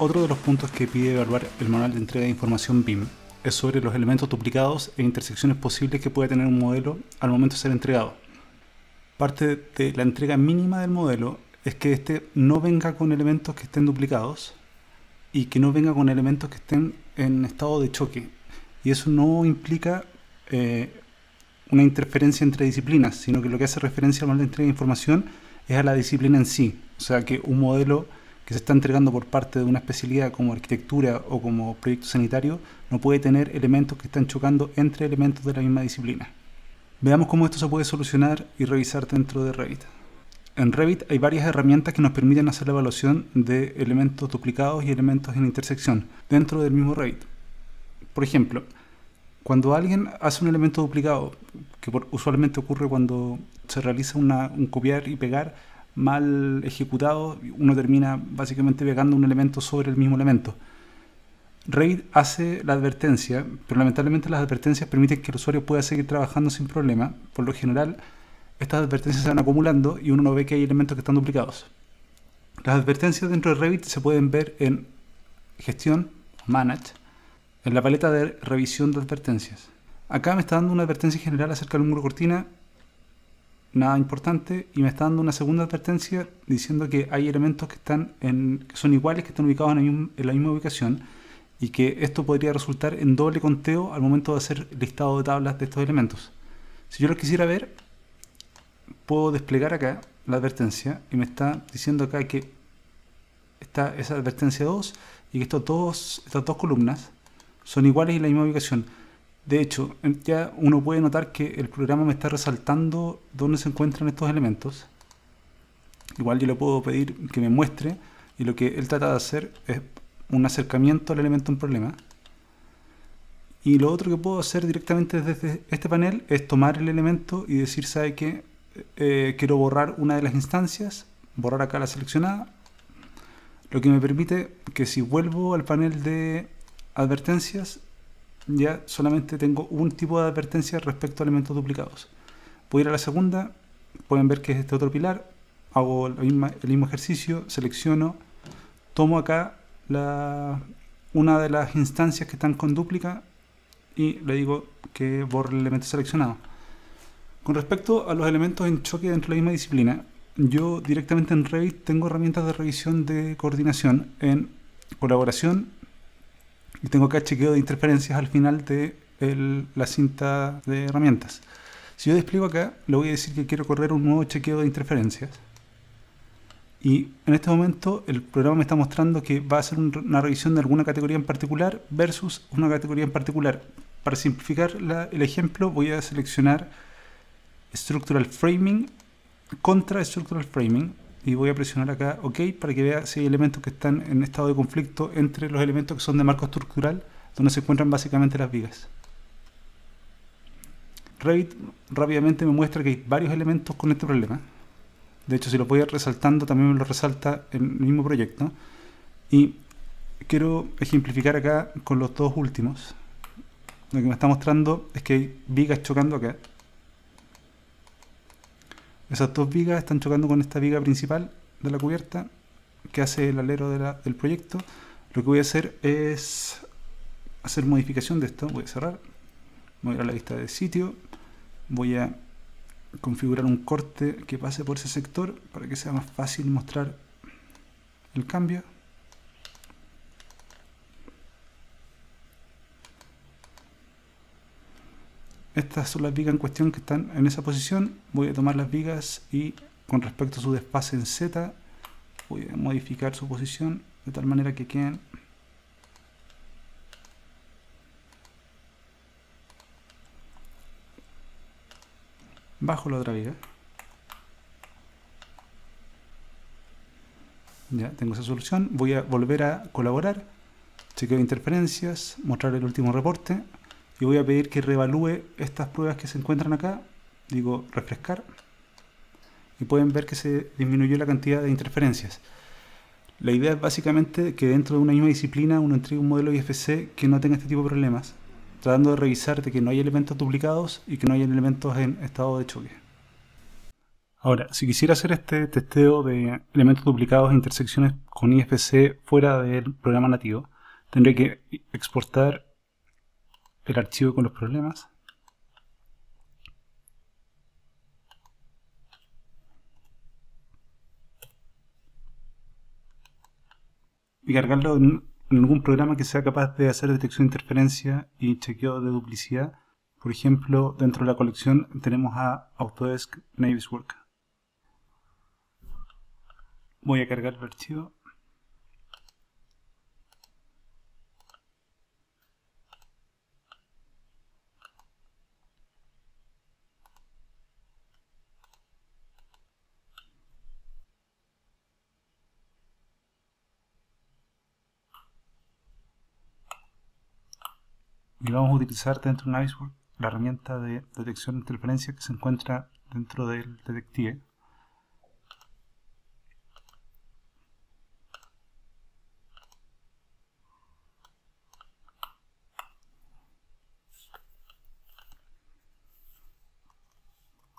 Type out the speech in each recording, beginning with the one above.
Otro de los puntos que pide evaluar el manual de entrega de información BIM es sobre los elementos duplicados e intersecciones posibles que puede tener un modelo al momento de ser entregado. Parte de la entrega mínima del modelo es que éste no venga con elementos que estén duplicados y que no venga con elementos que estén en estado de choque. Y eso no implica una interferencia entre disciplinas, sino que lo que hace referencia al manual de entrega de información es a la disciplina en sí. O sea, que un modelo que se está entregando por parte de una especialidad como arquitectura o como proyecto sanitario no puede tener elementos que están chocando entre elementos de la misma disciplina. Veamos cómo esto se puede solucionar y revisar dentro de Revit. En Revit hay varias herramientas que nos permiten hacer la evaluación de elementos duplicados y elementos en intersección dentro del mismo Revit. Por ejemplo, cuando alguien hace un elemento duplicado, que usualmente ocurre cuando se realiza un copiar y pegar mal ejecutado, uno termina básicamente pegando un elemento sobre el mismo elemento. Revit hace la advertencia, pero lamentablemente las advertencias permiten que el usuario pueda seguir trabajando sin problema. Por lo general, estas advertencias se van acumulando y uno no ve que hay elementos que están duplicados. Las advertencias dentro de Revit se pueden ver en Gestión, Manage, en la paleta de Revisión de Advertencias. Acá me está dando una advertencia general acerca del muro cortina, nada importante, y me está dando una segunda advertencia diciendo que hay elementos que son iguales, que están ubicados en la misma ubicación, y que esto podría resultar en doble conteo al momento de hacer listado de tablas de estos elementos. Si yo los quisiera ver, puedo desplegar acá la advertencia y me está diciendo acá que está esa advertencia 2 y que estas dos columnas son iguales en la misma ubicación. De hecho, ya uno puede notar que el programa me está resaltando dónde se encuentran estos elementos. Igual yo le puedo pedir que me muestre, y lo que él trata de hacer es un acercamiento al elemento en problema. Y lo otro que puedo hacer directamente desde este panel es tomar el elemento y decir, ¿sabe qué? Quiero borrar una de las instancias, borrar acá la seleccionada, lo que me permite que si vuelvo al panel de advertencias, ya solamente tengo un tipo de advertencia respecto a elementos duplicados. Voy a ir a la segunda, pueden ver que es este otro pilar, hago el mismo ejercicio, selecciono, tomo acá una de las instancias que están con duplica y le digo que borre el elemento seleccionado. Con respecto a los elementos en choque dentro de la misma disciplina, yo directamente en Revit tengo herramientas de revisión de coordinación en colaboración y tengo acá chequeo de interferencias al final de la cinta de herramientas. Si yo despliego acá, le voy a decir que quiero correr un nuevo chequeo de interferencias. Y en este momento el programa me está mostrando que va a hacer una revisión de alguna categoría en particular versus una categoría en particular. Para simplificar el ejemplo, voy a seleccionar Structural Framing contra Structural Framing y voy a presionar acá OK para que vea si hay elementos que están en estado de conflicto entre los elementos que son de marco estructural, donde se encuentran básicamente las vigas. Revit rápidamente me muestra que hay varios elementos con este problema. De hecho, si lo voy resaltando, también me lo resalta en el mismo proyecto. Y quiero ejemplificar acá con los dos últimos. Lo que me está mostrando es que hay vigas chocando acá. Esas dos vigas están chocando con esta viga principal de la cubierta que hace el alero del proyecto. Lo que voy a hacer es hacer modificación de esto. Voy a cerrar. Voy a ir a la vista de sitio. Voy a configurar un corte que pase por ese sector para que sea más fácil mostrar el cambio. Estas son las vigas en cuestión que están en esa posición. Voy a tomar las vigas y con respecto a su desfase en Z voy a modificar su posición de tal manera que queden bajo la otra viga. Ya tengo esa solución. Voy a volver a colaborar, chequeo de interferencias, mostrar el último reporte y voy a pedir que reevalúe estas pruebas que se encuentran acá. Digo refrescar y pueden ver que se disminuyó la cantidad de interferencias. La idea es básicamente que dentro de una misma disciplina uno entregue un modelo IFC que no tenga este tipo de problemas, tratando de revisar de que no hay elementos duplicados y que no hay elementos en estado de choque. Ahora, si quisiera hacer este testeo de elementos duplicados e intersecciones con IFC fuera del programa nativo, tendré que exportar el archivo con los problemas. Y cargarlo en algún programa que sea capaz de hacer detección de interferencia y chequeo de duplicidad. Por ejemplo, dentro de la colección tenemos a Autodesk Navisworks. Voy a cargar el archivo. Y vamos a utilizar dentro de Navisworks la herramienta de detección de interferencia que se encuentra dentro del detective.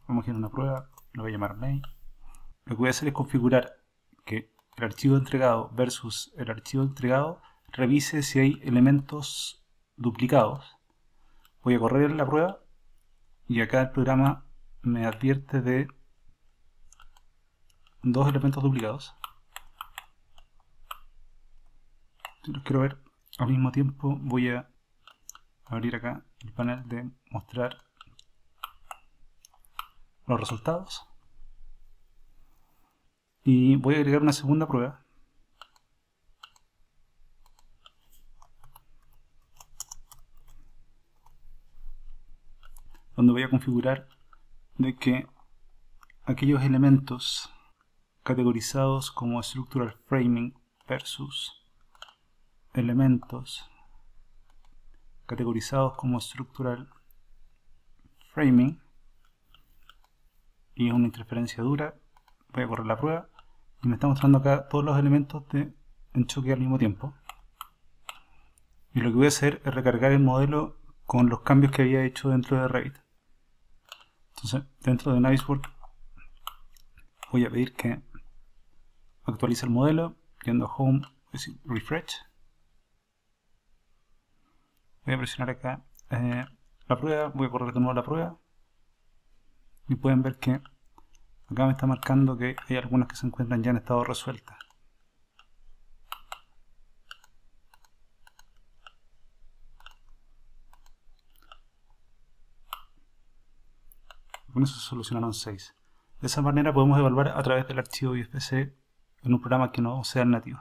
Vamos a hacer una prueba, lo voy a llamar main. Lo que voy a hacer es configurar que el archivo entregado versus el archivo entregado revise si hay elementos duplicados. Voy a correr la prueba y acá el programa me advierte de dos elementos duplicados. Si los quiero ver al mismo tiempo, voy a abrir acá el panel de mostrar los resultados y voy a agregar una segunda prueba. Donde voy a configurar de que aquellos elementos categorizados como Structural Framing versus elementos categorizados como Structural Framing, y es una interferencia dura. Voy a correr la prueba y me está mostrando acá todos los elementos en choque al mismo tiempo. Y lo que voy a hacer es recargar el modelo con los cambios que había hecho dentro de Revit. Entonces, dentro de Navisworks voy a pedir que actualice el modelo, yendo a Home, decir, Refresh. Voy a presionar acá la prueba, voy a correr de nuevo la prueba. Y pueden ver que acá me está marcando que hay algunas que se encuentran ya en estado resuelta. Con eso se solucionaron 6. De esa manera podemos evaluar a través del archivo IFC en un programa que no sea nativo.